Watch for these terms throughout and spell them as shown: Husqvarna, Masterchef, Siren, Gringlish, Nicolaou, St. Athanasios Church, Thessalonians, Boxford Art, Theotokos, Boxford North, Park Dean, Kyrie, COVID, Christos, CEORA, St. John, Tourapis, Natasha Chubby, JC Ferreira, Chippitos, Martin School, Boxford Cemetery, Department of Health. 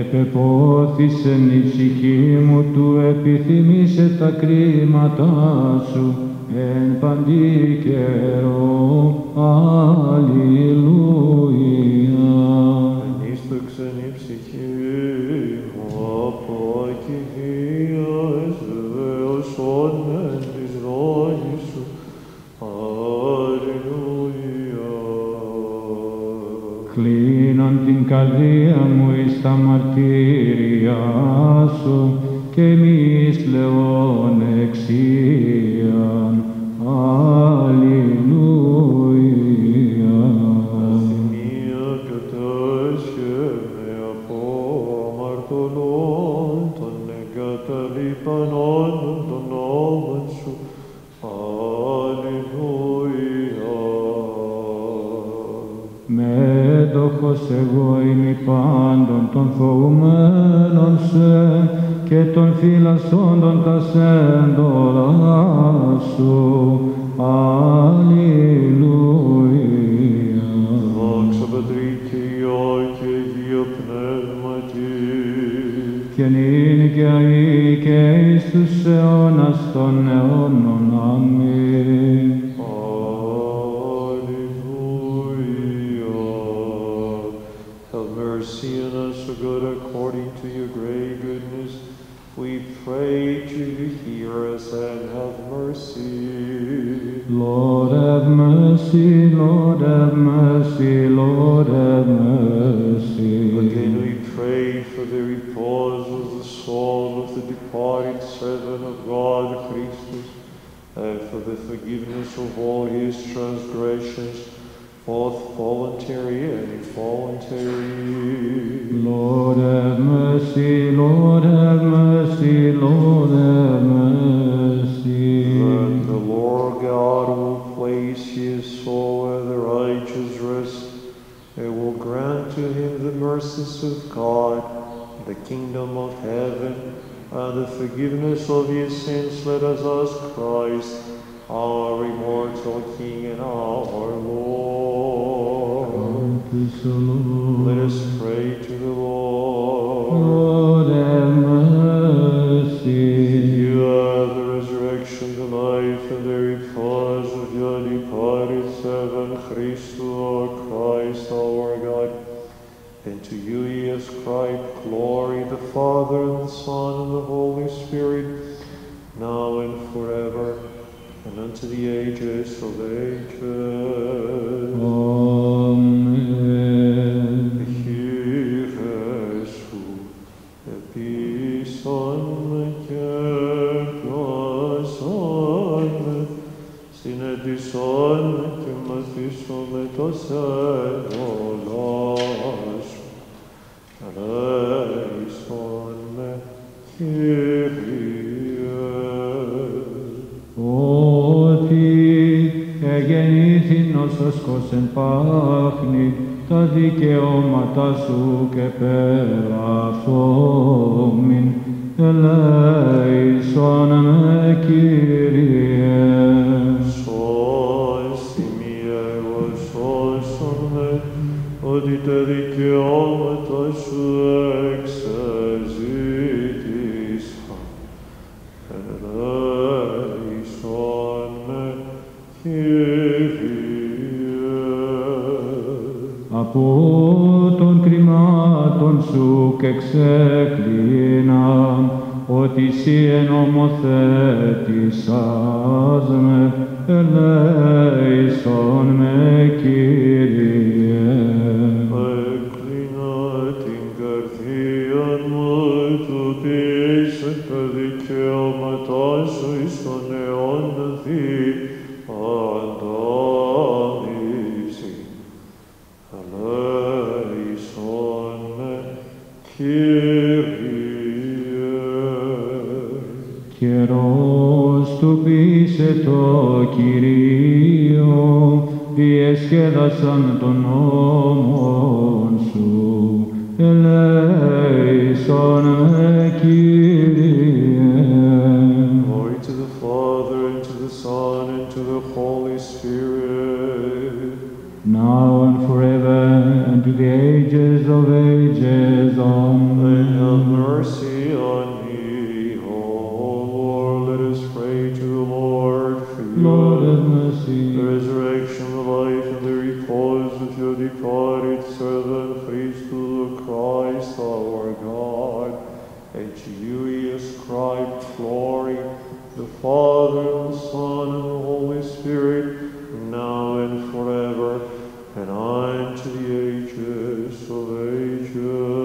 Επεπόθησεν η ψυχή μου του, επιθυμήσε τα κρίματά σου εν παντή καιρό. Αλληλούια. Ενίστοξεν η ψυχή μου από ακηδία, εις βεβαιωσόν της λόγης σου. Αλληλούια. Κλείνον την καρδία μου εις τα μαρτύρια σου και εμείς πλέον εξίαν. Αλληλούια. Σημεία κατέσχευε από αμαρτωλών των εγκαταλείπανών των νόμων σου. Αλληλούια. Μέτοχος εγώ είμαι πάντων των φοβουμένων σε και των φυλασσόντων τα σέντολα σου. Αλληλούια. Δόξα Πατρί και Υιό και Αγίο Πνεύματι, και νυν και αεί και εις τους αιώνας των αιώνων. Αμήν. Alleluia. Have mercy on us, O God, according to your great goodness. We pray to you, hear us and have mercy. Lord, have mercy, Lord, have mercy, Lord, have mercy. Again we pray for the repose of the soul of the departed servant of God, Christus, and for the forgiveness of all his transgressions, both voluntary and involuntary. Lord have mercy, Lord have mercy, Lord have mercy. That the Lord God will place his soul at the righteous rest, and will grant to him the mercies of God, the kingdom of heaven, and the forgiveness of his sins. Let us ask Christ, our immortal King and our Lord. Let us pray to the Lord. Lord, have mercy. You are the resurrection, the life, and the repose of your departed servant, Christ, our God. And to you he ascribed glory, the Father, and the Son, and the Holy Spirit, now and forever, and unto the ages of ages. Amen. Hear us who the peace on the campus on the synodis on the Timothy's on the Tosai Olas Arise on the Kyrie. Ότι εγεννήθην ως οσκός εν πάχνη, τα δικαιώματα σου και πέρασόμην, ελέησον με Κύριε. Σώσι μία εγώ σώσον με, ότι τα δικαιώματα σου εξαζήτησαν, ελέησον. Από των κρυμάτων σου και ξεκλίνα, ότι εσύ ενομοθέτησας με, ελέησον με Κύριε. Έκλεινα την καρδία μου, του πείσε τα δικαιώματά σου εις τον αιώνα δι. Καιρός του πείσε το Κυρίο, διεσκέδασαν των νόμων σου, ελέησον με Κύριε. Glory to the Father, and to the Son, and to the Holy Spirit, now and forever, and to the ages of ages. Amen. Have mercy on me, O Lord. Let us pray to the Lord for you. Lord, have mercy. The resurrection, the life, and the repose of your departed servant, Jesus Christ, our God, and to you he ascribed glory, the Father, the Son, and the Holy Spirit, now and forever, and unto the ages of ages.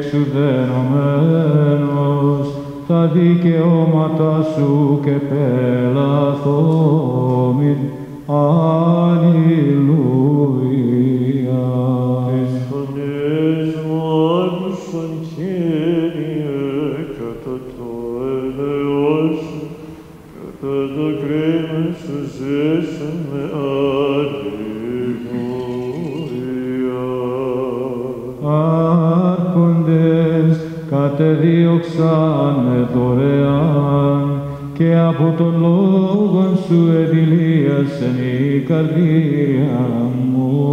Εξουδενωμένος τα δικαιώματα σου και πελαθόμην. Αλληλούια. Εις φωνής μου άκουσον, Κύριε, κατά το έλεος σου, κατά το κρίμα σου ζήσαν με αλληλούια. Κατεδίωξανε δωρεάν και από τον λόγον σου εδηλίασεν η καρδία μου.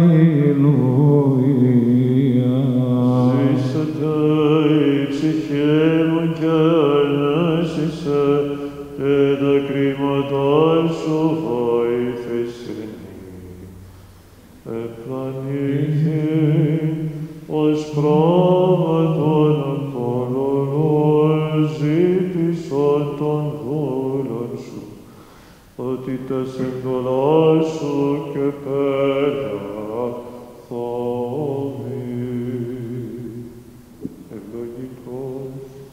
Αλληλούια. Ζήσατε η ψυχή μου και ανέσησε και τα κρίματά σου βοήθησεν. Επλανήθη ως πρόβατον Απόλλωνος, ζήτησαν των δούλων σου, ότι τα σύμβολά σου και πελαθώμη.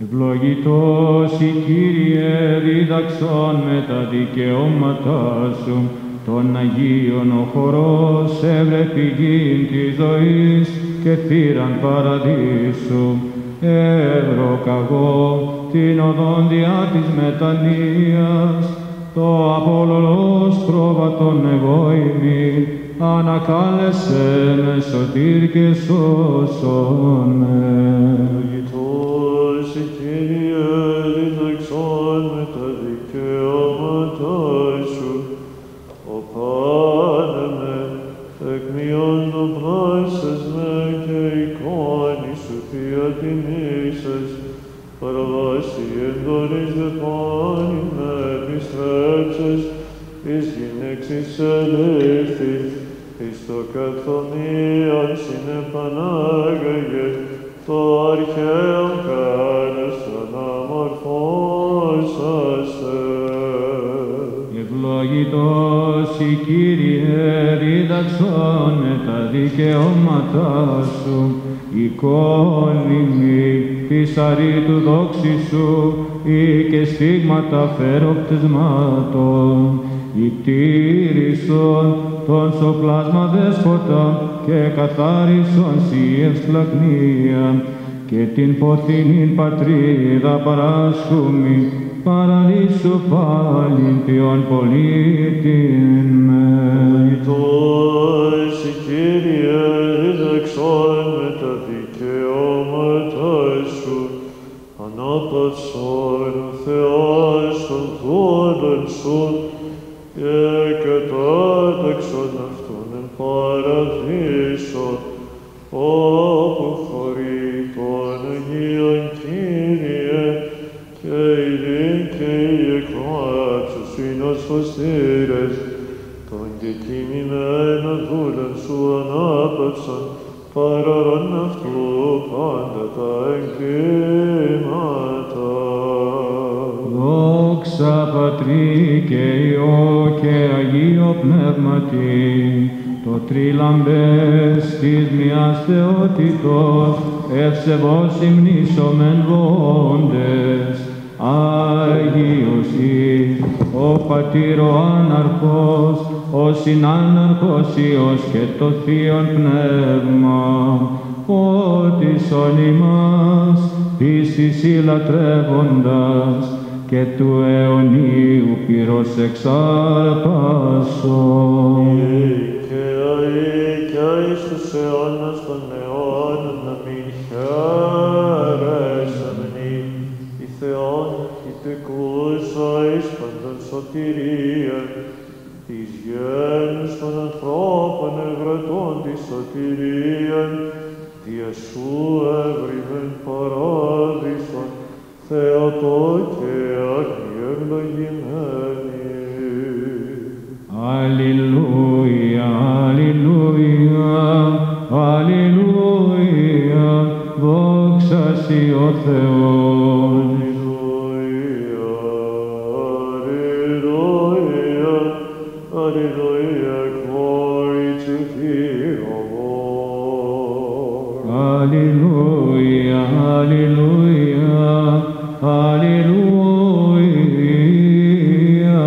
Ευλογητός η Κύριε, δίδαξον με τα δικαιώματά σου, των Αγίων ο χορός έβρεπε γην της ζωής και θύραν παραδείσου. Ευρωκαγώ την οδόντια της μετανοίας, το Απόλλωνος πρόβατον εγώιμη, ανακάλεσε με σωτήρ και σώσον με. Ευλογητός η Κύριε, δίδαξον με τα δικαιώματά σου, Πάνε με, τεκμιών το πράσες με και εικόνη σου θεία τιμήσες, παραβάσει εντονής δε πάνη με επιστρέψες, εις γυναίξης ελήφθη, εις το καθομίαν συνεπανάγαγε, το αρχαίον κάνες αναμορφώσαστε. Ευλογητός η Κύριε, δίδαξον τα δικαιώματά σου, οικόνημη πισαρή του δόξη σου, ή και στίγματα φεροπτισμάτων, ητήρησον τον σοπλάσμα δέσποτα και καθάρισον σοι ευσπλαχνία, και την ποθήνην πατρίδα παράσχουμη, παραδείσου πάλιν ποιον πολίτην με. Ευλογητός η Κύριε, δίδαξον με τα δικαιώματά σου, ανάπαυσον ο Θεός των δούλων σου, και κατάταξον αυτόν εν παραδείσο, όπου χωρεί των Αγίων Κύριε, και οι δίκαιοι εκβάψους είναι ως φωστήρες, των κεκοιμημένα δούλων σου ανάπαυσαν, παραρών αυτού πάντα τα εγκλήματα. Δόξα Πατρί και Υιό και Αγίο Πνεύματι, το τρίλαμπες της μιας θεότητος ευσεβώς υμνήσομεν βοώντες, Άγιος εις, ο Πατήρ ο Άναρχος, ο Συνάναρχος Υιός και το Θείον Πνεύμα, φώτισον ημάς, πίστης ηλατρεύοντας, και του αιωνίου πυρός εξάρπασον. Εικαία εις τους αιώνας των αιώνων να μην χαίρεσαμνη, η Θεόν κοιτεκούσα εις παντών σωτηρία, της γένους των ανθρώπων ευρωτών τη σωτηρία, Διεσού έβριβεν παράδεισον, Θεοτόκε αγιευλογημένη. Αλληλούια, αλληλούια, αλληλούια, δόξα σοι ο Θεός. Αλληλούια, αλληλούια, αλληλούια, glory to thee, O Lord. Αλληλούια, αλληλούια, Αλληλούια,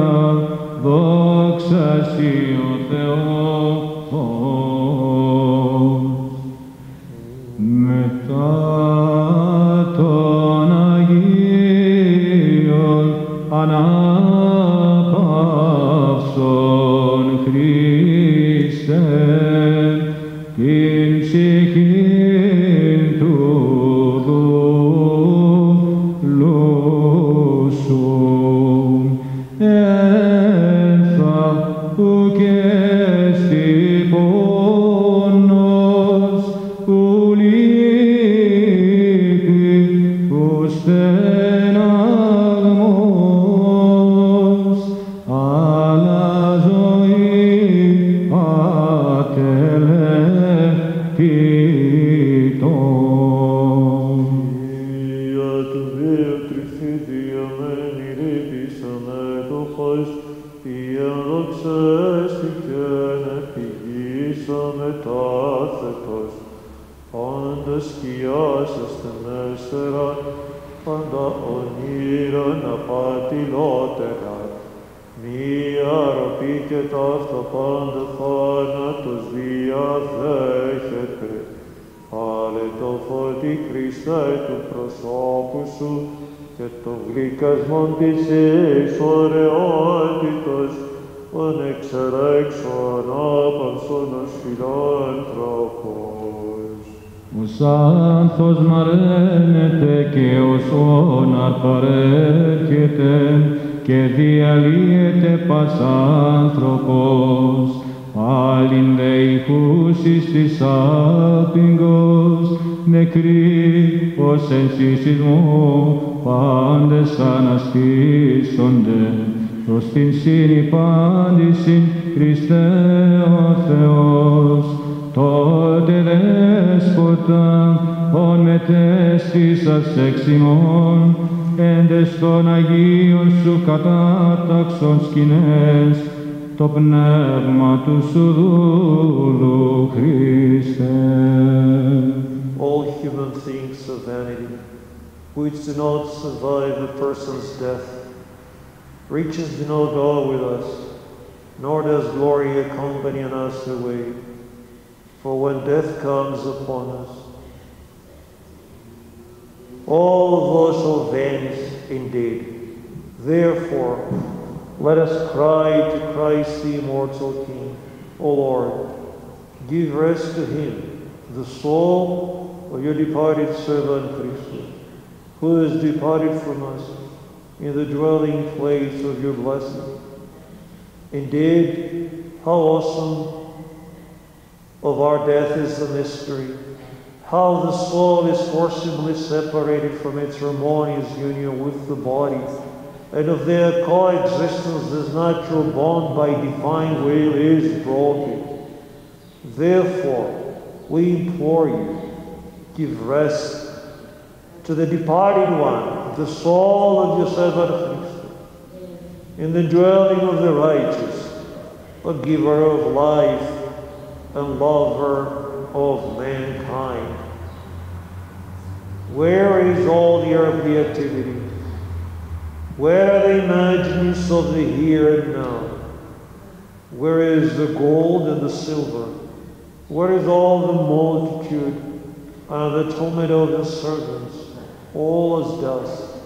δόξα σοι ο Θεός. Μετά των Αγίων ανάπαυσον, Χριστέ, την ψυχήν του το πνεύμα του σου δούλου, Χριστέ. All human things are vanity, which do not survive a person's death. Riches do not go with us, nor does glory accompany us away. For when death comes upon us, all those shall vanish indeed. Therefore, let us cry to Christ the immortal King. O Lord, give rest to him, the soul of your departed servant Christ, who has departed from us in the dwelling place of your blessing. Indeed, how awesome of our death is the mystery, how the soul is forcibly separated from its harmonious union with the body, and of their coexistence this natural bond by divine will is broken. Therefore, we implore you, give rest to the departed one, the soul of your servant Christ, in the dwelling of the righteous, the giver of life and lover of mankind. Where is all the earthly activity? Where are the imaginings of the here and now? Where is the gold and the silver? Where is all the multitude and the tomato of the servants? All is dust.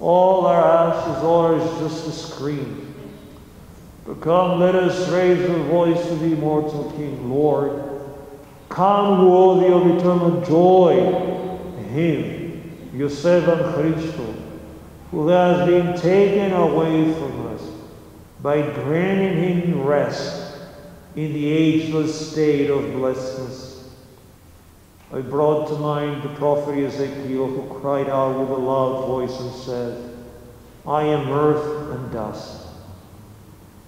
All our ashes, all is just a scream. But come, let us raise the voice of the immortal King. Lord, come worthy of eternal joy, Him, your servant Christo, who has been taken away from us, by granting Him rest in the ageless state of blessedness. I brought to mind the prophet Ezekiel, who cried out with a loud voice and said, I am earth and dust.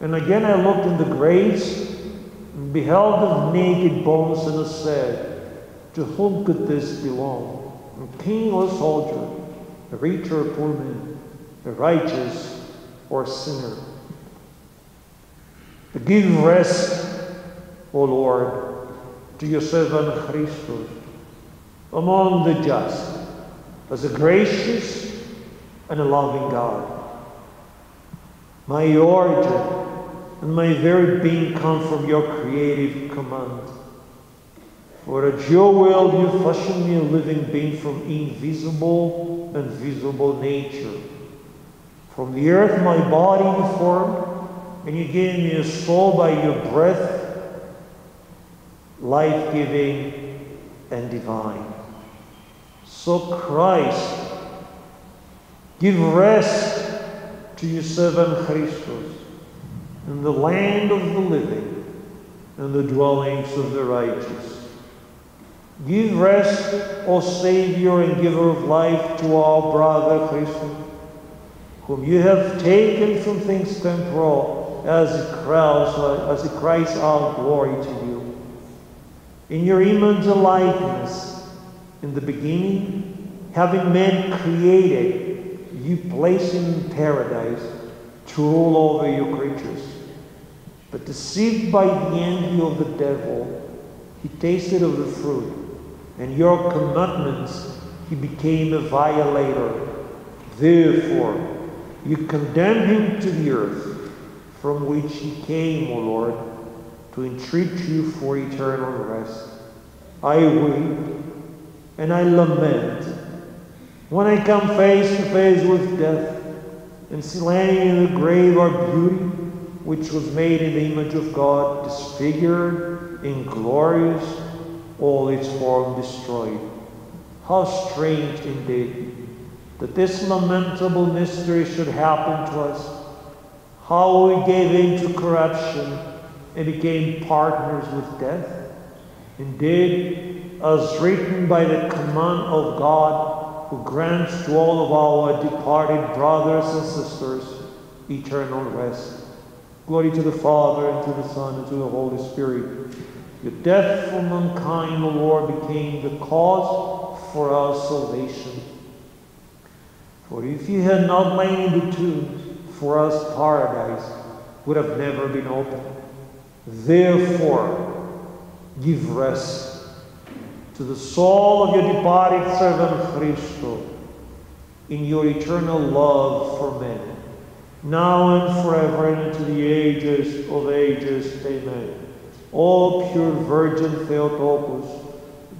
And again I looked in the graves and beheld the naked bones, and I said, to whom could this belong? A king or soldier, a rich or poor man, a righteous or sinner. Give rest, O Lord, to your servant Christus among the just, as a gracious and a loving God. My origin and my very being come from your creative command. For at your will you fashioned me a living being from invisible and visible nature. From the earth my body you formed, and you gave me a soul by your breath, life-giving and divine. So Christ, give rest to your servant Christos in the land of the living and the dwellings of the righteous. Give rest, O Savior and giver of life, to our brother Christos, whom you have taken from things temporal, as it cries out glory to you. In your image and likeness, in the beginning, having man created, you placed him in paradise to rule over your creatures. But deceived by the envy of the devil, he tasted of the fruit, and your commandments he became a violator. Therefore, you condemned him to the earth, from which he came, O Lord, to entreat you for eternal rest. I weep and I lament when I come face to face with death and see lying in the grave our beauty, which was made in the image of God, disfigured, inglorious, all its form destroyed. How strange indeed that this lamentable mystery should happen to us, how we gave in to corruption and became partners with death. Indeed, as written by the command of God, who grants to all of our departed brothers and sisters eternal rest. Glory to the Father, and to the Son, and to the Holy Spirit. Your death for mankind, O Lord, became the cause for our salvation. For if you had not lain in the tomb, for us paradise would have never been open. Therefore, give rest to the soul of your departed servant Christo in your eternal love for men, now and forever and into the ages of ages. Amen. O pure Virgin Theotokos,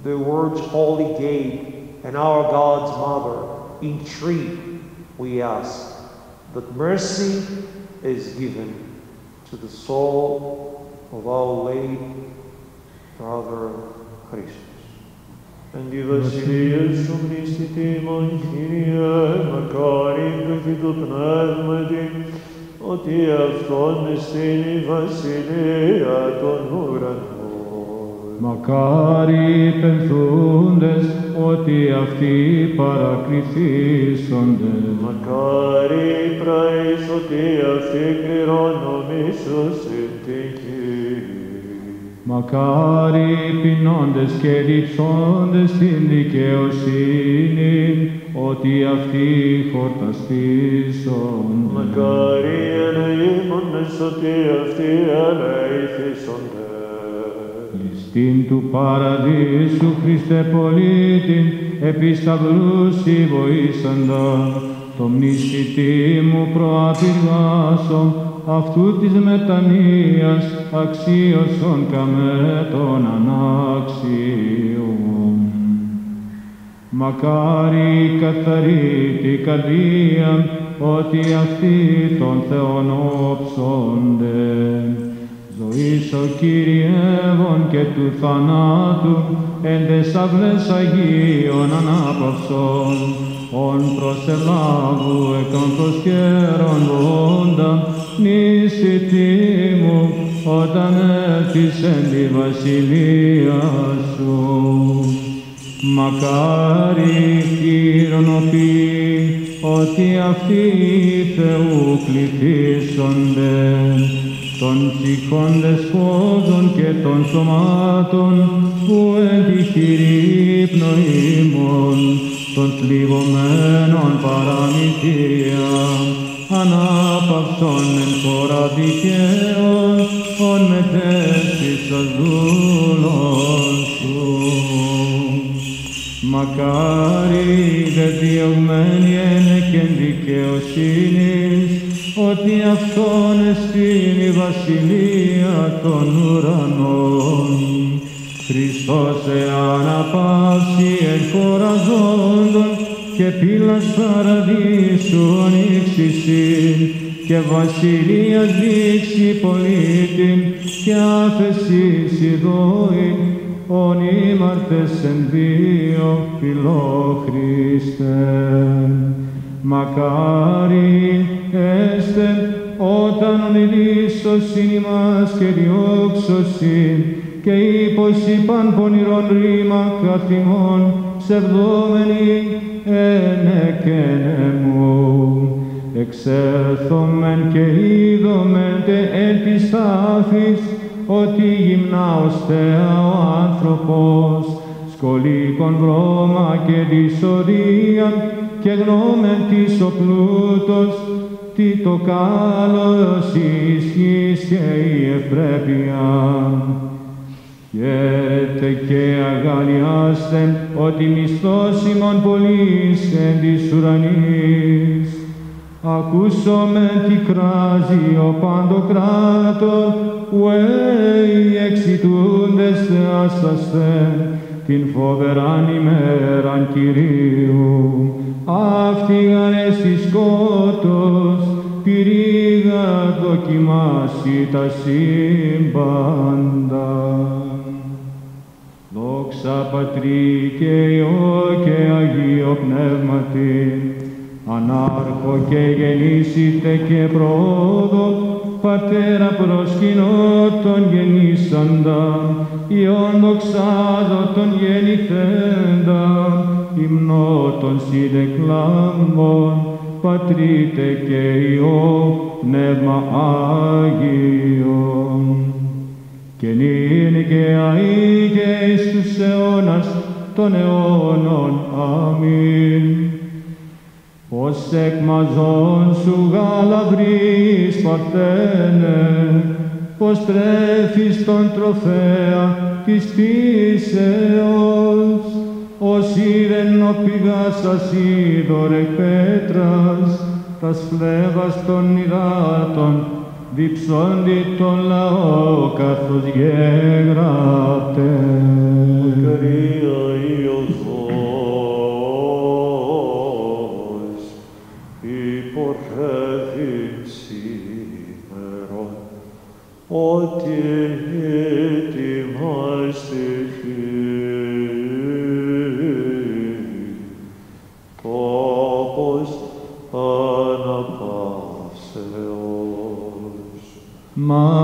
the Word's holy gate and our God's mother, entreat, we ask, that mercy is given to the soul of our late brother Christus. And Βασιλείας ομνίστη τιμον, Κύριε, μακάρι και το πνεύμα την, ότι αυτόν εστίνει βασιλεία των ουρανών. Μακάρι πενθούντες, ότι αυτοί παρακριθήσονται. Μακάρι πράης ότι αυτοί κληρώνουν ίσωσιν την Κύριε. Μακάρι πεινώντες και λυψώντες στην δικαιοσύνη, ότι αυτοί χορταστήσονται. Μακάρι ελεήμονες ότι αυτοί ελεήθησονται. Στην του παραδείσου Χριστέ πολίτην, επί σταυρούς η βοήσαντα, το μνησιτή μου προαπηργάσω, αυτού της μετανοίας αξίωσον καμέ τον ανάξιον. Μακάρι καθαρή την καρδία, ότι αυτοί των Θεών όψονται. Ζωής ο Κυριεύων και του θανάτου, εν τες αυλές Αγίων ανάπαυσον, ον προσελάβου εκ των καιρών νησιτή μου, όταν έρθεις εν τη βασιλεία σου. Μακάρι χειρονοποιεί, ότι αυτοί Θεού κληθήσονται, των ψυχών δεσπόντων και των σωμάτων, που εν τη χειρή πνοήμων, των θλιβωμένων παραμυθία, ανάπαυσον εν χώρα δικαίων, ον μετέστησας δούλων σου. Μακάρι δε διωγμένοι εν εκεν δικαιοσύνης, ότι αυτόν εστίν η βασιλεία των ουρανών. Χριστός εάν απαύσει εν χώρα ζώντων και πύλας παραδείσου ανοίξησιν και βασιλείας δείξει πολίτην και άφεσης ειδόην ον ήμαρτες εν δύο φιλόχριστε. Μακάρι έστε όταν ον ελίσσοσιν ημάς και διώξωσιν και υποσύπαν πονηρών ρήμα καθημών ψευδόμενοι εν εκένε μου. Εξέρθωμεν και είδομεν εν της τάφης, ότι γυμνάωστε ο άνθρωπος, σκολίκον βρώμα και δυσοδία και γνώμεν της ο πλούτος, τι το κάλος ισχύς και η ευπρέπεια. Γέτε και αγαλιάστε, ότι μισθός ημών πολλής εν της ουρανής. Ακούσομαι τι κράζει ο παντοκράτορ, ουέ οι εξητούντες θεάσαστε, την φοβεράν ημέραν Κυρίου. Αύτηγαν εστι σκότος, πυρίγα δοκιμάσει τα σύμπαντα. Δόξα Πατρί και Υιό και Αγίο Πνεύματι, Ανάρχο και γεννήσετε και προόδο, Πατέρα προσκυνώτων γεννήσαντα, Υιόν δοξάδωτων γεννηθέντα, υμνώτων συνεκλάμβων, Πατρίτε και Υιό, Πνεύμα Άγιον. Και νυν και αεί και εις τους αιώνας των αιώνων. Αμήν. Ως εκ μαζών σου γαλαβρείς παρθένε, πως τρέφεις τον τροφέα της πίσεως, ως ήρεν ο πηγάς ασίδωρ εκ πέτρας, τας φλέβας των υδάτων, διψώντι τον λαό καθώς γέγραπτε. Ότι ετοιμάστε τόπος αναπαύσεως. Μακαρία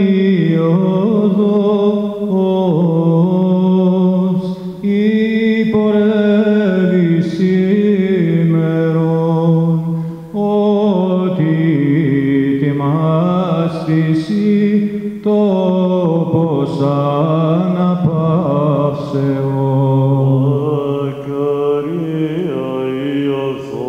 Υιωδός, υπορεύει σήμερον, ότι εσύ τόπος αναπαύσεως. Μακαρία Υιωδός,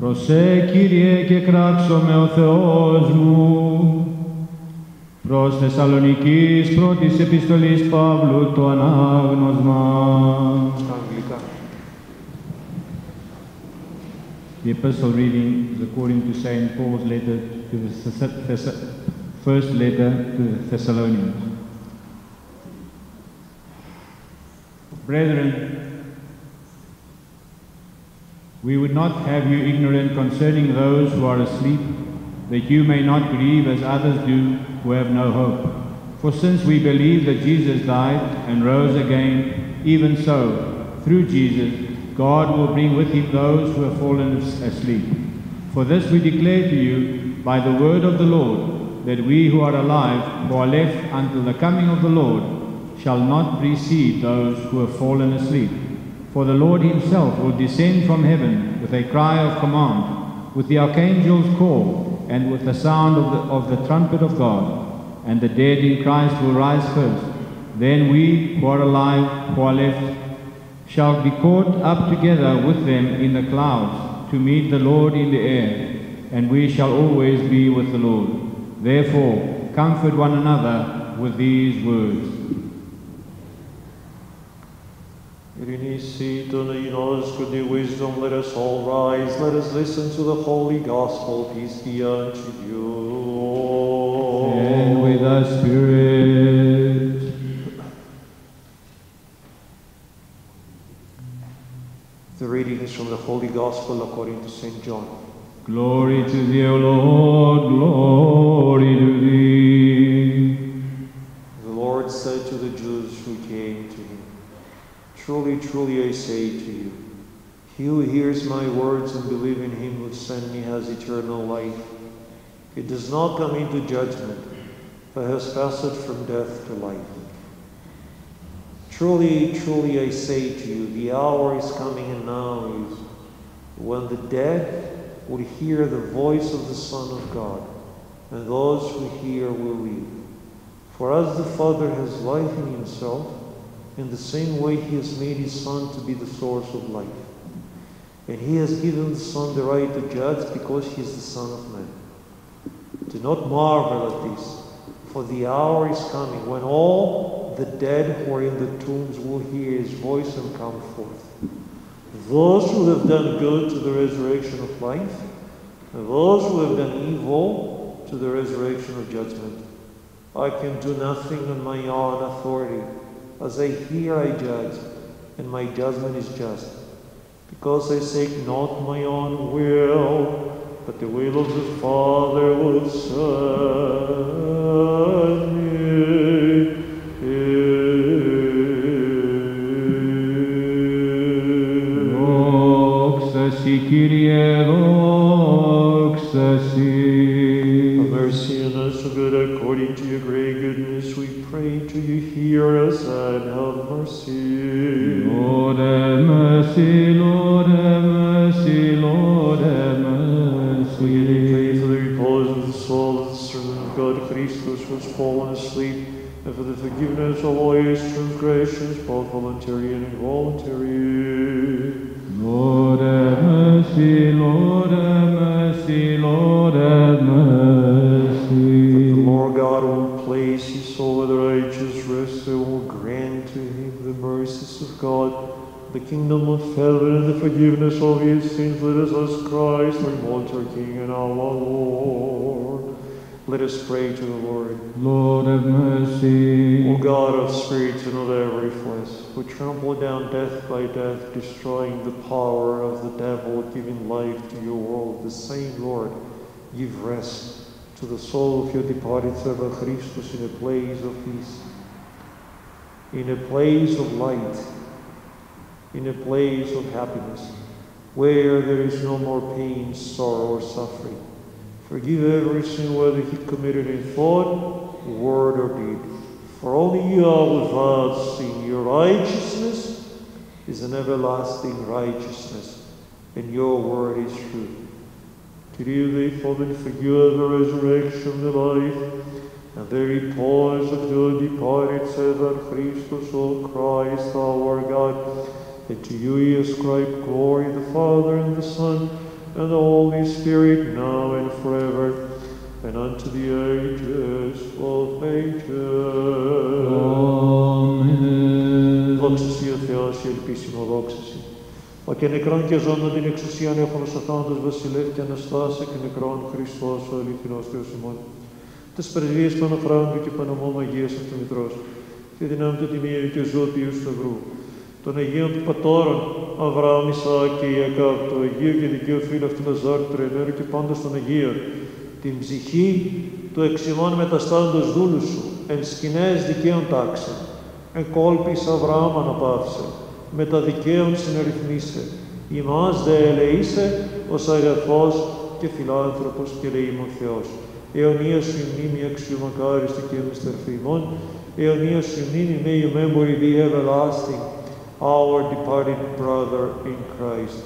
Προσέ, Κύριε, και κράξομαι ο Θεός μου. Προς Θεσσαλονικής πρώτης επιστολής Παύλου το ανάγνωσμα. Αγγλικά. The epistle reading is according to St. Paul's letter to the first letter to the Thessalonians. Brethren, we would not have you ignorant concerning those who are asleep, that you may not grieve as others do who have no hope. For since we believe that Jesus died and rose again, even so, through Jesus, God will bring with him those who have fallen asleep. For this we declare to you by the word of the Lord, that we who are alive, who are left until the coming of the Lord, shall not precede those who have fallen asleep. For the Lord himself will descend from heaven with a cry of command, with the archangel's call, and with the sound of the trumpet of God. And the dead in Christ will rise first. Then we, who are alive, who are left, shall be caught up together with them in the clouds to meet the Lord in the air. And we shall always be with the Lord. Therefore, comfort one another with these words. Ειρηνή σοι των Αιωνών και τη wisdom, let us all rise, let us listen to the holy gospel, peace be unto you. And with the Spirit. The reading is from the holy gospel according to St. John. Glory to thee, O Lord, glory to thee. The Lord said to the Jews who came to him, truly, truly, I say to you, he who hears my words and believes in him who sent me has eternal life. He does not come into judgment, but has passed from death to life. Truly, truly, I say to you, the hour is coming and now is when the dead will hear the voice of the Son of God, and those who hear will live. For as the Father has life in himself, in the same way he has made his Son to be the source of life. And he has given the Son the right to judge because he is the Son of Man. Do not marvel at this, for the hour is coming when all the dead who are in the tombs will hear his voice and come forth. Those who have done good to the resurrection of life, and those who have done evil to the resurrection of judgment. I can do nothing on my own authority. As I hear, I judge, and my judgment is just, because I seek not my own will, but the will of the Father who sent me. Have mercy on us, O God, according to your great goodness, we pray to you, hear us and have mercy. Lord, have mercy, Lord, have mercy, Lord, have mercy. We pray for the repose of the soul of the servant of God, Christos, who has fallen asleep, and for the forgiveness of all his transgressions, both voluntary and involuntary. Lord, have mercy, Lord, have mercy, Lord, have mercy. That the Lord God will place his soul at the righteous rest and will grant to him the mercies of God, the kingdom of heaven, and the forgiveness of his sins. Let us ask Christ, our immortal King and our Lord. Let us pray to the Lord. Lord, have mercy. O God of spirits and of every flesh, who trample down death by death, destroying the power of the devil, giving life to your world, the same Lord, give rest to the soul of your departed servant Christus in a place of peace. in a blaze of light, in a blaze of happiness, where there is no more pain, sorrow, or suffering. Forgive every sin, whether he committed in thought, word, or deed. For only you are without sin. Your righteousness is an everlasting righteousness, and your word is truth. To you, therefore, and forgive the resurrection of the life, and the repose of your departed servant, Christos, O Christ, our God. And to you ascribe glory, the Father, and the Son, and the Holy Spirit, now and forever, and unto the ages of ages. Amen. Δόξα Συ ο Θεός, η ελπίσιμο δόξα Συ. Μα και νεκρόν και ζώντων την εξουσίαν έχων σωθάντος βασιλεύ και αναστάσε και νεκρόν Χριστός, ο αληθινός Θεός ημών. Τες πρεσβείες πάνω φράγοντο και πάνω μόμα Αγίας Αυτομητρός, και δυνάμει του τιμίου και ζώου του Ιού Σταυρού, των Αγίων του Πατώρων, Αβραάμ, Ισαάκ και Ιακώβ, του Αγίου και δικαίου φίλου αυτού Λαζάρου, του Τρενέρου και πάντως των Αγίων, την ψυχή του εξημών μεταστάντος δούλου σου, εν σκηνές δικαίων τάξεων, εν κόλπης Αβραάμ αναπαύσε, με τα δικαίων συναριθμίσε, ημάς δε ελεήσε, ως αγαθός και φιλάνθρωπος και ελεήμων Θεός. Αιωνίας η μνήμη αξιωμακάριστη και εμιστερφή ημών, αιωνίας η μνήμη may your memory be everlasting, our departed brother in Christ.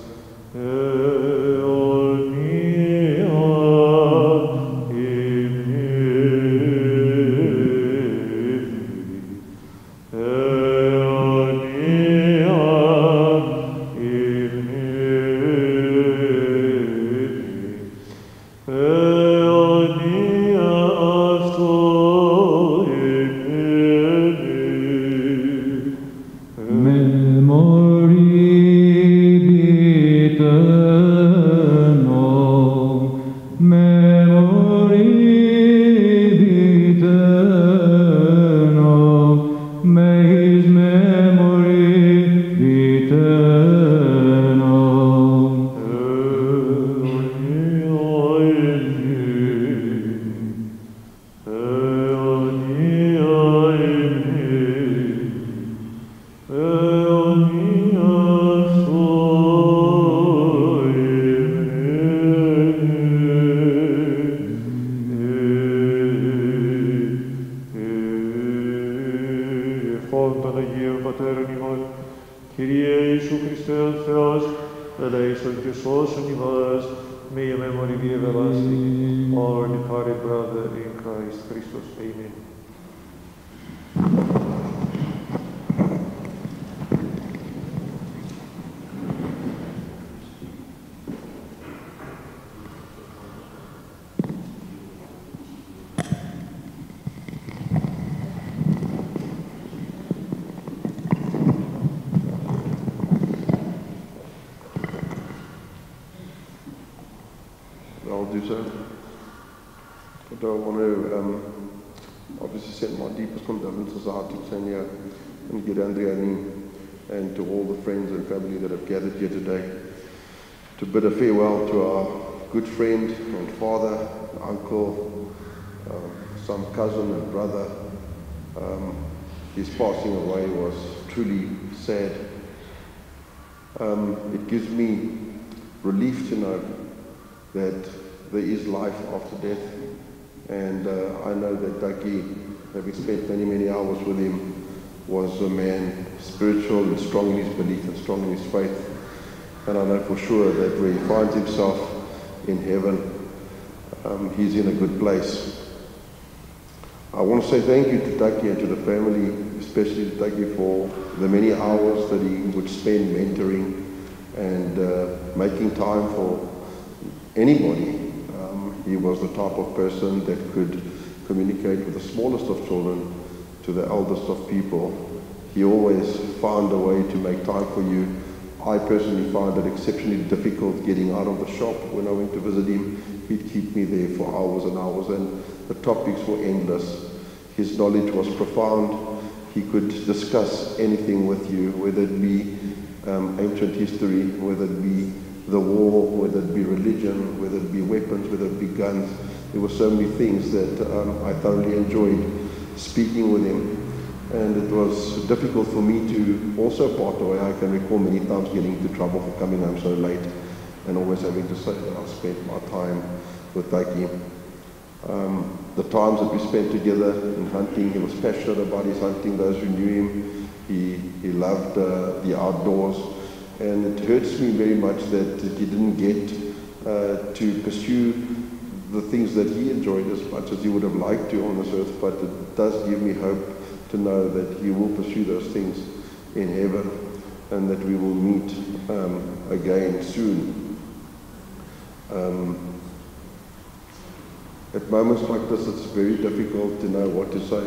Bid a farewell to our good friend and father, uncle, some cousin and brother. His passing away was truly sad. It gives me relief to know that there is life after death, and I know that Ducky, having spent many, many hours with him, was a man spiritual and strong in his belief and strong in his faith. And I know for sure that when he finds himself in heaven, he's in a good place. I want to say thank you to Ducky and to the family, especially to Ducky, for the many hours that he would spend mentoring and making time for anybody. He was the type of person that could communicate with the smallest of children to the eldest of people. He always found a way to make time for you. I personally find it exceptionally difficult getting out of the shop. When I went to visit him, he'd keep me there for hours and hours, and the topics were endless. His knowledge was profound. He could discuss anything with you, whether it be ancient history, whether it be the war, whether it be religion, whether it be weapons, whether it be guns. There were so many things that I thoroughly enjoyed speaking with him. and it was difficult for me to also part away. I can recall many times getting into trouble for coming home so late and always having to say that I spent my time with Taiki. The times that we spent together in hunting, he was passionate about his hunting, those who knew him. He loved the outdoors, and it hurts me very much that he didn't get to pursue the things that he enjoyed as much as he would have liked to on this earth, but it does give me hope to know that he will pursue those things in heaven and that we will meet again soon. At moments like this, it's very difficult to know what to say.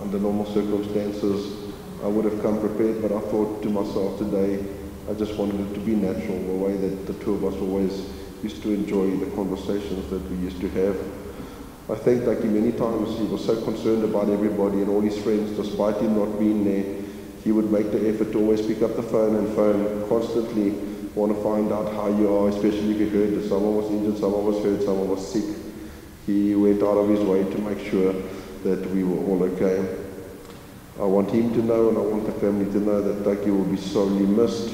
Under normal circumstances, I would have come prepared, but I thought to myself today, I just wanted it to be natural, the way that the two of us always used to enjoy the conversations that we used to have. I thanked Taki many times. He was so concerned about everybody and all his friends, despite him not being there. He would make the effort to always pick up the phone and phone constantly, want to find out how you are, especially if you heard that someone was injured, someone was hurt, someone was sick. He went out of his way to make sure that we were all okay. I want him to know, and I want the family to know, that Taki will be sorely missed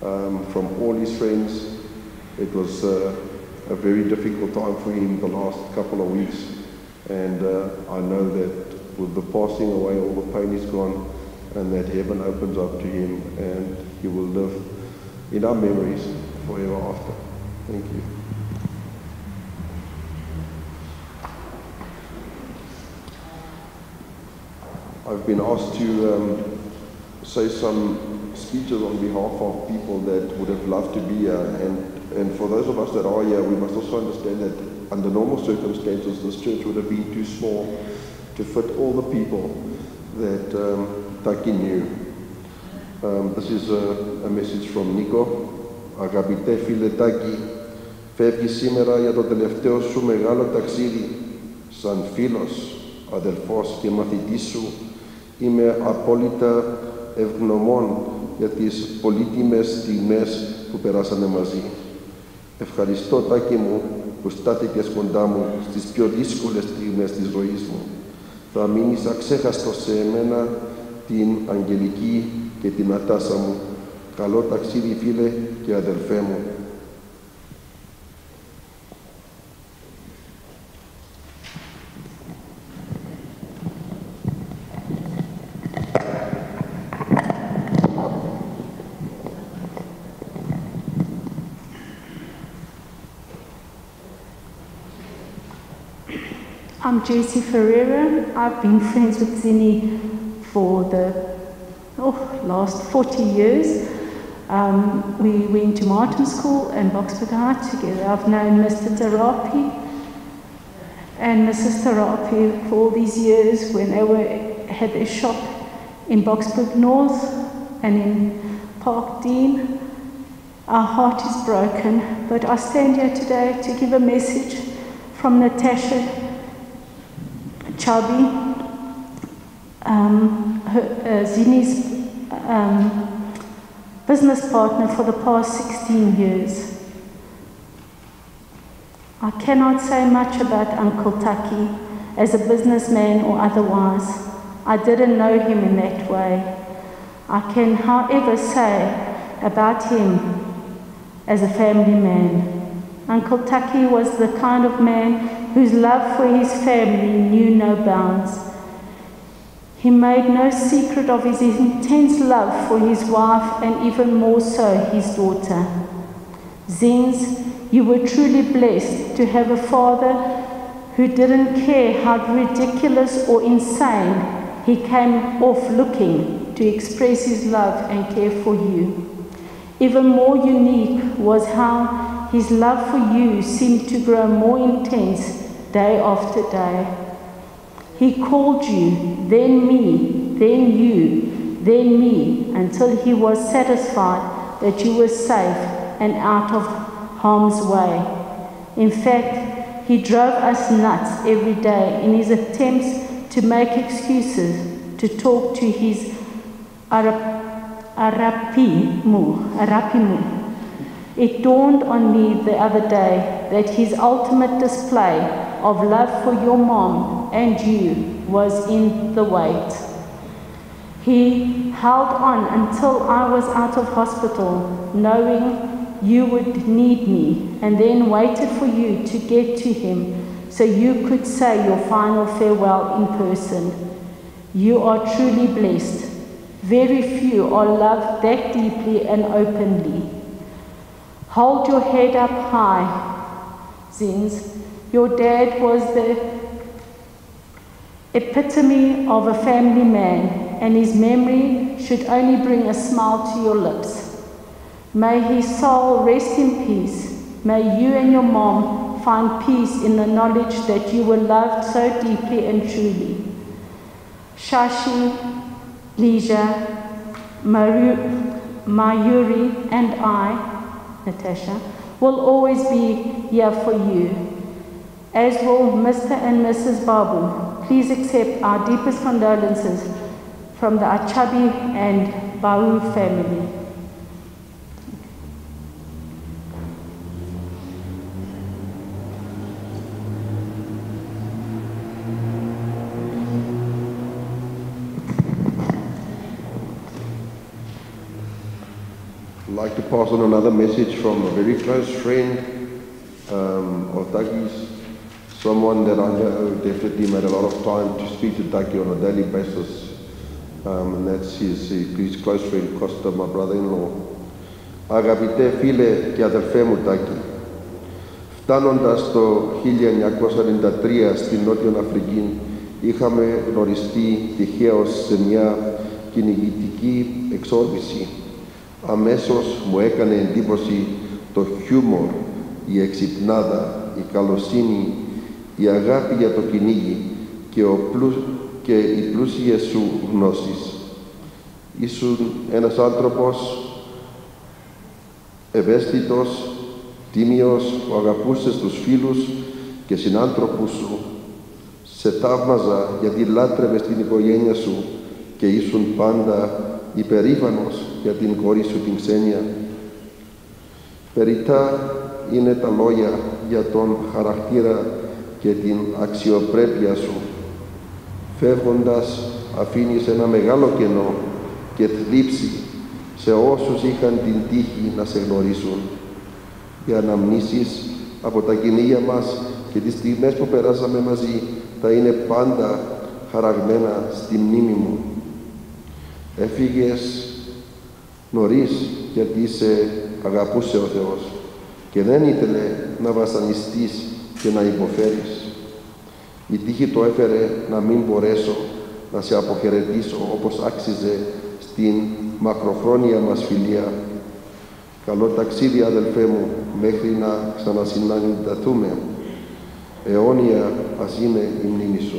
from all his friends. It was a very difficult time for him the last couple of weeks, and I know that with the passing away, all the pain is gone, and that heaven opens up to him and he will live in our memories forever after. Thank you. I've been asked to say some speeches on behalf of people that would have loved to be here, and for those of us that are here, we must also understand that under normal circumstances, this church would have been too small to fit all the people that Taki knew. This is a message from Nico. Αγαπητέ φίλε Τάκη, φεύγει σήμερα για το τελευταίο σου μεγάλο ταξίδι. Σαν φίλος, αδελφός και μαθητής σου, είμαι απόλυτα ευγνωμών για τις πολύτιμες στιγμές που περάσαμε μαζί. Ευχαριστώ, Τάκη μου, που στάθηκες κοντά μου στις πιο δύσκολες στιγμές της ζωής μου. Θα μείνεις αξέχαστο σε εμένα, την Αγγελική και την Ατάσα μου. Καλό ταξίδι, φίλε και αδελφέ μου. I'm JC Ferreira. I've been friends with Zini for the last 40 years. We went to Martin School and Boxford Art together. I've known Mr. Tourapis and Mrs. Tourapis for all these years when they had a shop in Boxford North and in Park Dean. Our heart is broken, but I stand here today to give a message from Natasha Chubby, Zini's business partner for the past 16 years. I cannot say much about Uncle Taki as a businessman or otherwise. I didn't know him in that way. I can, however, say about him as a family man. Uncle Taki was the kind of man whose love for his family knew no bounds. He made no secret of his intense love for his wife and even more so his daughter. Zins, you were truly blessed to have a father who didn't care how ridiculous or insane he came off looking to express his love and care for you. Even more unique was how his love for you seemed to grow more intense day after day. He called you, then me, then you, then me, until he was satisfied that you were safe and out of harm's way. In fact, he drove us nuts every day in his attempts to make excuses to talk to his arapimu. It dawned on me the other day that his ultimate display of love for your mom and you was in the wait. He held on until I was out of hospital, knowing you would need me, and then waited for you to get to him so you could say your final farewell in person. You are truly blessed. Very few are loved that deeply and openly. Hold your head up high, Zins. Your dad was the epitome of a family man, and his memory should only bring a smile to your lips. May his soul rest in peace. May you and your mom find peace in the knowledge that you were loved so deeply and truly. Shashi, Leisha, Mayuri, and I, Natasha, will always be here for you, as will Mr. and Mrs. Babu. Please accept our deepest condolences from the Achabi and Babu family. I'd like to pass on another message from a very close friend of Daki's, someone that I know definitely made a lot of time to speak to Daki on a daily basis, and that's his close friend Costa, my brother-in-law. Agapite file ke adelfe mu Daki. Φτάνοντας το 1943 στην Νότιο Αφρική, είχαμε γνωριστεί τυχαίως σε μια κυνηγητική εξόρμηση. Αμέσως μου έκανε εντύπωση το χιούμορ, η εξυπνάδα, η καλοσύνη, η αγάπη για το κυνήγι και οι πλούσιες σου γνώσεις. Ήσουν ένας άνθρωπος ευαίσθητος, τίμιος, που αγαπούσες τους φίλους και συνάνθρωπους σου. Σε θαύμαζα γιατί λάτρευες την οικογένεια σου και ήσουν πάντα υπερήφανος για την κόρη σου την Ξένια. Περιτά είναι τα λόγια για τον χαρακτήρα και την αξιοπρέπεια σου. Φεύγοντας αφήνεις ένα μεγάλο κενό και θλίψη σε όσους είχαν την τύχη να σε γνωρίσουν. Οι αναμνήσεις από τα κυνήγια μας και τις στιγμές που περάσαμε μαζί θα είναι πάντα χαραγμένα στη μνήμη μου. Έφυγες νωρίς γιατί σε αγαπούσε ο Θεός και δεν ήθελε να βασανιστείς και να υποφέρεις. Η τύχη το έφερε να μην μπορέσω να σε αποχαιρετήσω όπως άξιζε στην μακροχρόνια μας φιλία. Καλό ταξίδι, αδελφέ μου, μέχρι να ξανασυναντηθούμε. Αιώνια ας είναι η μνήμη σου.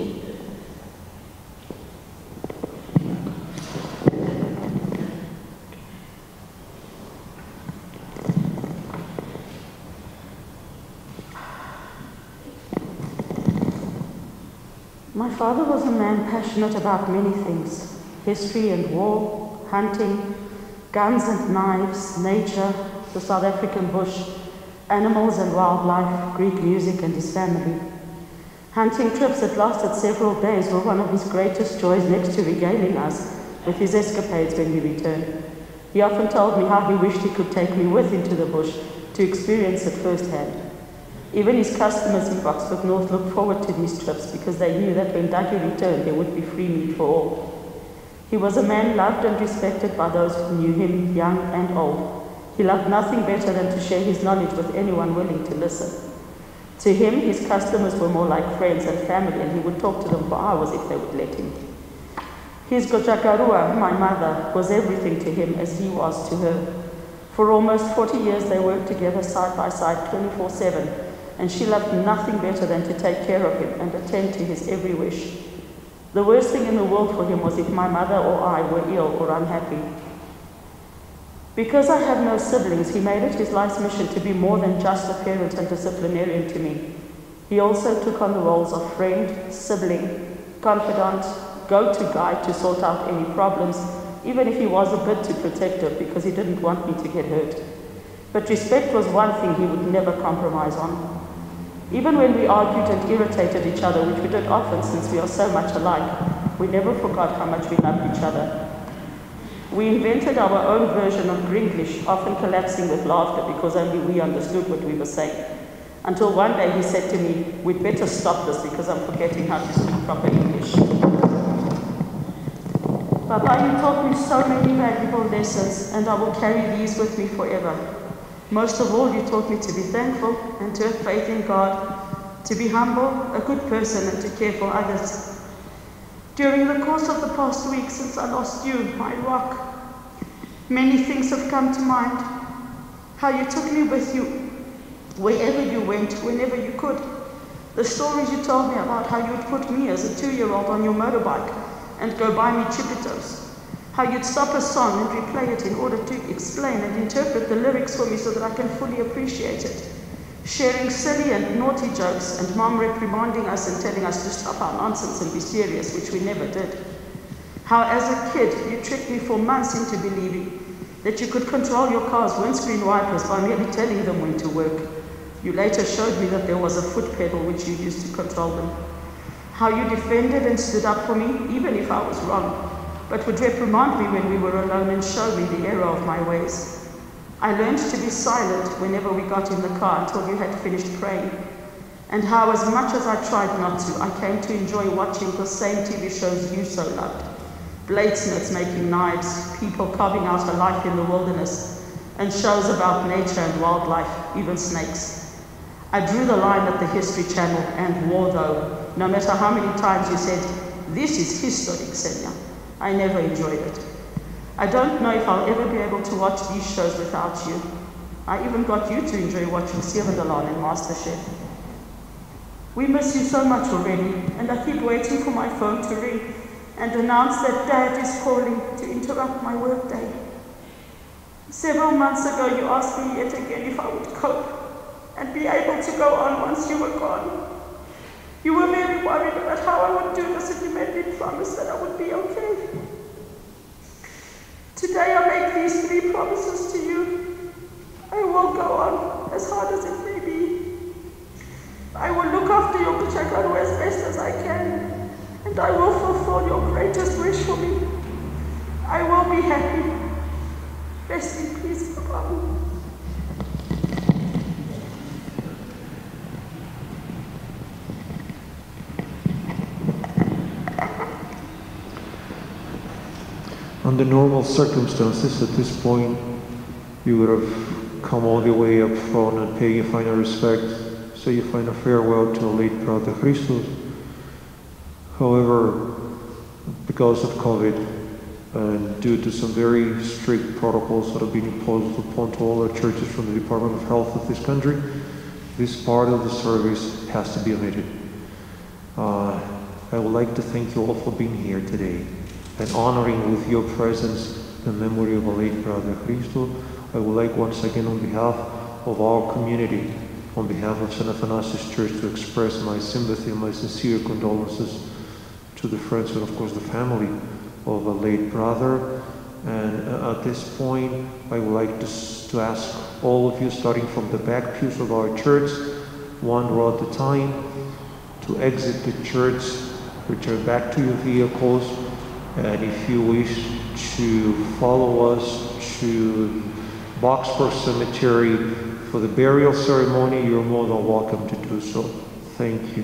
My father was a man passionate about many things: history and war, hunting, guns and knives, nature, the South African bush, animals and wildlife, Greek music and his family. Hunting trips that lasted several days were one of his greatest joys, next to regaling us with his escapades when he returned. He often told me how he wished he could take me with him to the bush to experience it firsthand. Even his customers in Boxford North looked forward to these trips because they knew that when Ducky returned, there would be free meat for all. He was a man loved and respected by those who knew him, young and old. He loved nothing better than to share his knowledge with anyone willing to listen. To him, his customers were more like friends and family, and he would talk to them for hours if they would let him. His Gojakarua, my mother, was everything to him as he was to her. For almost 40 years, they worked together side by side, 24/7. And she loved nothing better than to take care of him and attend to his every wish. The worst thing in the world for him was if my mother or I were ill or unhappy. Because I had no siblings, he made it his life's mission to be more than just a parent and disciplinarian to me. He also took on the roles of friend, sibling, confidant, go-to guy to sort out any problems, even if he was a bit too protective because he didn't want me to get hurt. But respect was one thing he would never compromise on. Even when we argued and irritated each other, which we did often since we are so much alike, we never forgot how much we loved each other We invented our own version of Gringlish, often collapsing with laughter because only we understood what we were saying. Until one day he said to me, "We'd better stop this because I'm forgetting how to speak proper English." Papa, you taught me so many valuable lessons, and I will carry these with me forever. Most of all, you taught me to be thankful and to have faith in God, to be humble, a good person, and to care for others. During the course of the past week since I lost you, my rock, many things have come to mind. How you took me with you wherever you went, whenever you could. The stories you told me about how you would put me as a 2-year-old on your motorbike and go buy me Chippitos. How you'd stop a song and replay it in order to explain and interpret the lyrics for me so that I can fully appreciate it. Sharing silly and naughty jokes, and Mom reprimanding us and telling us to stop our nonsense and be serious, which we never did. How as a kid you tricked me for months into believing that you could control your car's windscreen wipers by merely telling them when to work. You later showed me that there was a foot pedal which you used to control them. How you defended and stood up for me, even if I was wrong, but would reprimand me when we were alone and show me the error of my ways. I learned to be silent whenever we got in the car until you had finished praying. And how, as much as I tried not to, I came to enjoy watching the same TV shows you so loved. Bladesmiths making knives, people carving out a life in the wilderness, and shows about nature and wildlife, even snakes. I drew the line at the History Channel and war, though, no matter how many times you said, "This is history, Xenia," I never enjoyed it. I don't know if I'll ever be able to watch these shows without you. I even got you to enjoy watching Siren and Masterchef. We miss you so much already, and I keep waiting for my phone to ring and announce that Dad is calling to interrupt my workday. Several months ago, you asked me yet again if I would cope and be able to go on once you were gone. You were very worried about how I would do this, and you made me promise that I would be okay. Today I make these 3 promises to you. I will go on, as hard as it may be. I will look after your Pichakaro as best as I can, and I will fulfill your greatest wish for me. I will be happy. Rest in peace, Papa. Under normal circumstances, at this point, you would have come all the way up front and pay your final respects, say your final farewell to the late brother Christos. However, because of COVID and due to some very strict protocols that have been imposed upon to all our churches from the Department of Health of this country, this part of the service has to be omitted. I would like to thank you all for being here today and honoring with your presence the memory of our late brother Christo. I would like once again, on behalf of our community, on behalf of St. Athanasios Church, to express my sympathy and my sincere condolences to the friends and of course the family of our late brother. And at this point, I would like to ask all of you, starting from the back pews of our church, one row at a time, to exit the church, return back to your vehicles, and if you wish to follow us to Boxford Cemetery for the burial ceremony, you're more than welcome to do so. Thank you.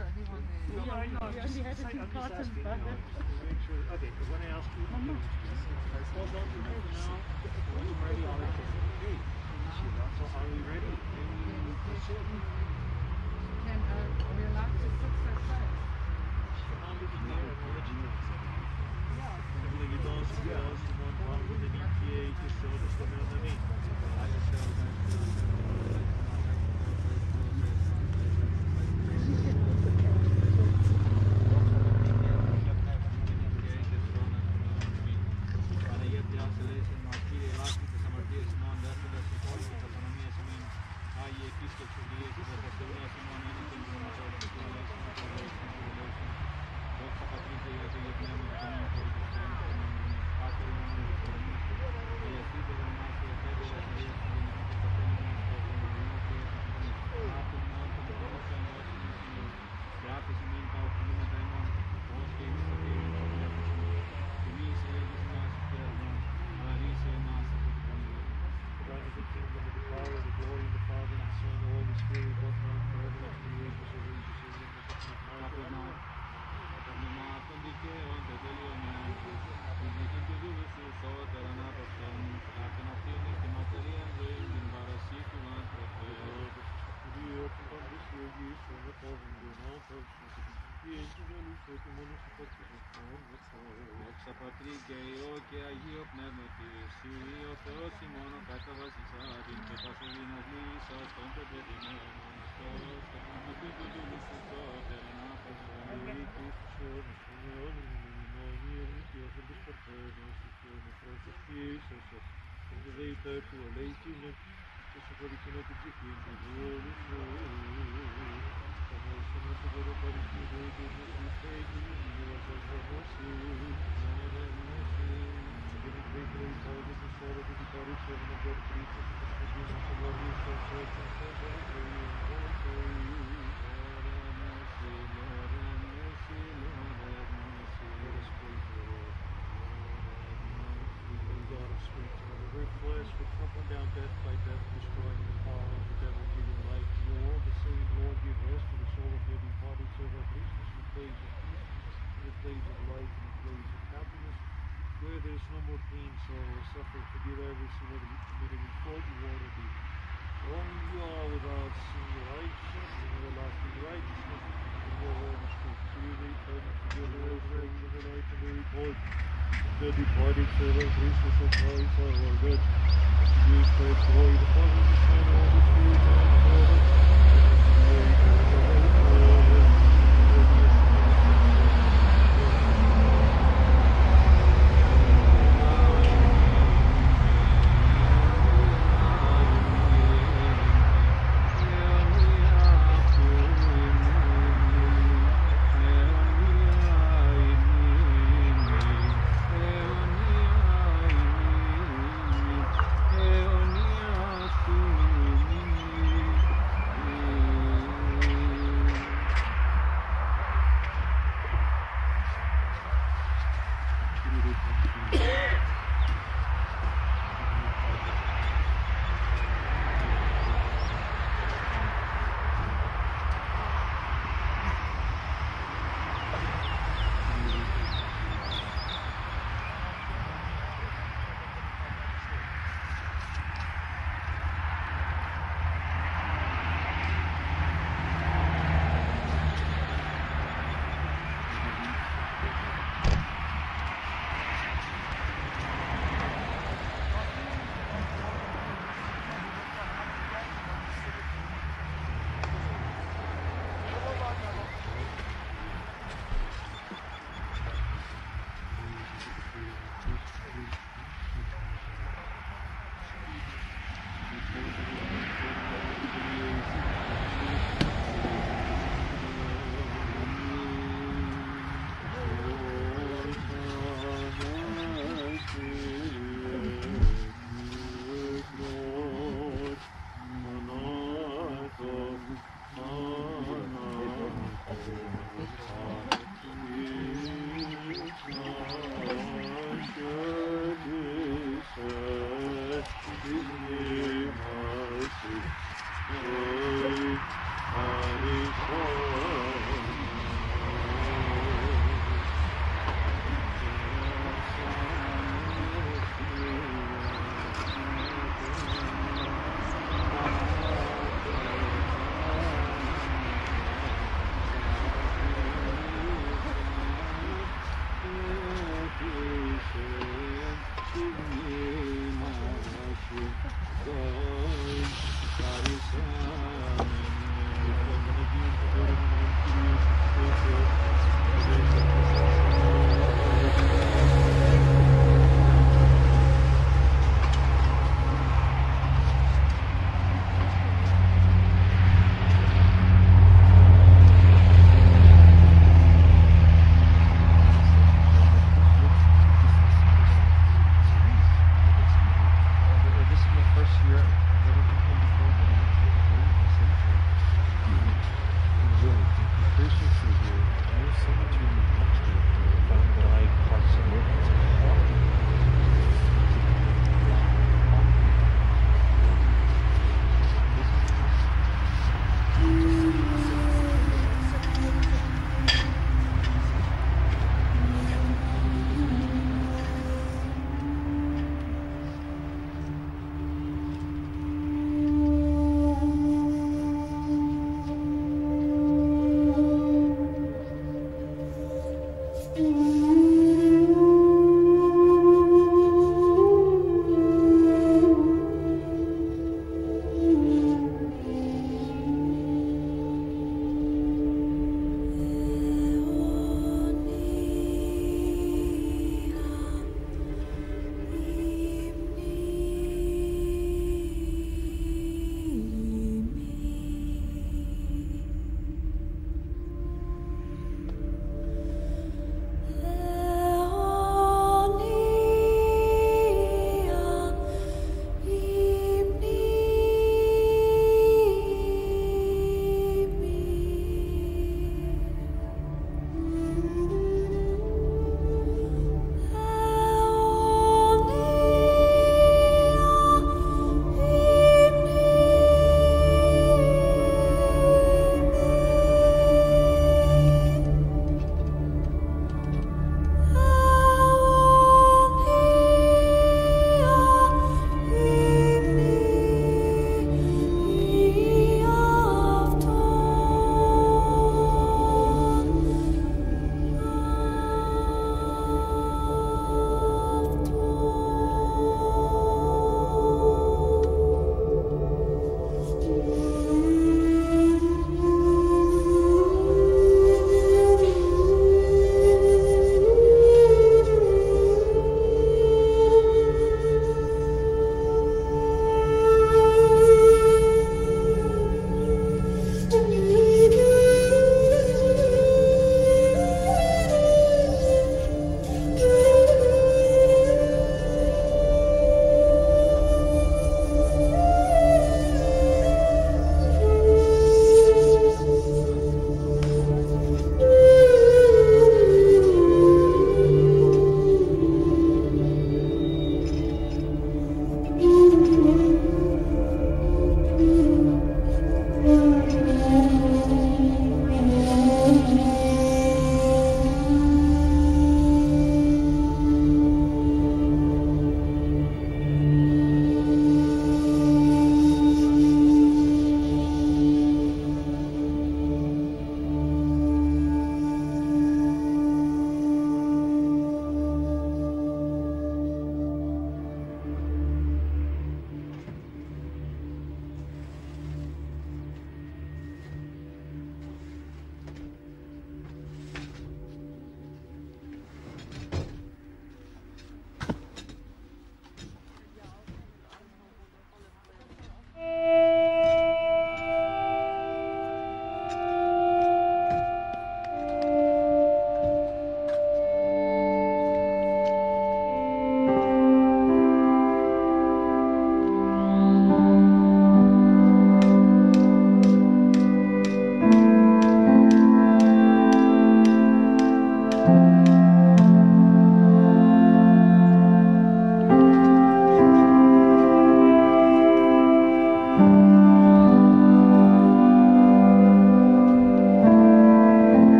everyone is. Well, yeah, I know. Just I'm just asking, you know, make sure. Okay, because when I ask you, hold on to me for now. When you're ready, I'll let you say, so are we ready? Can we relax at 6 or 6? I'll leave it there and I'll let you know. Everything you don't see, you want one with an ETA to show the stuff underneath. I just tell them.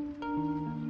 Thank you.